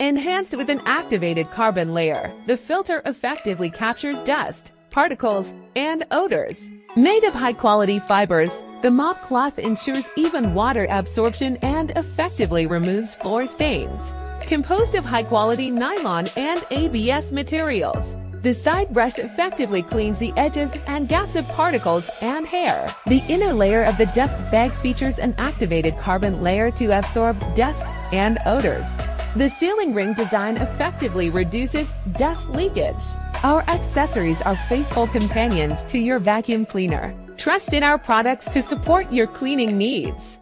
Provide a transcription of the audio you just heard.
Enhanced with an activated carbon layer, the filter effectively captures dust, particles, and odors. Made of high-quality fibers, the mop cloth ensures even water absorption and effectively removes floor stains. Composed of high-quality nylon and ABS materials, the side brush effectively cleans the edges and gaps of particles and hair. The inner layer of the dust bag features an activated carbon layer to absorb dust and odors. The sealing ring design effectively reduces dust leakage. Our accessories are faithful companions to your vacuum cleaner. Trust in our products to support your cleaning needs.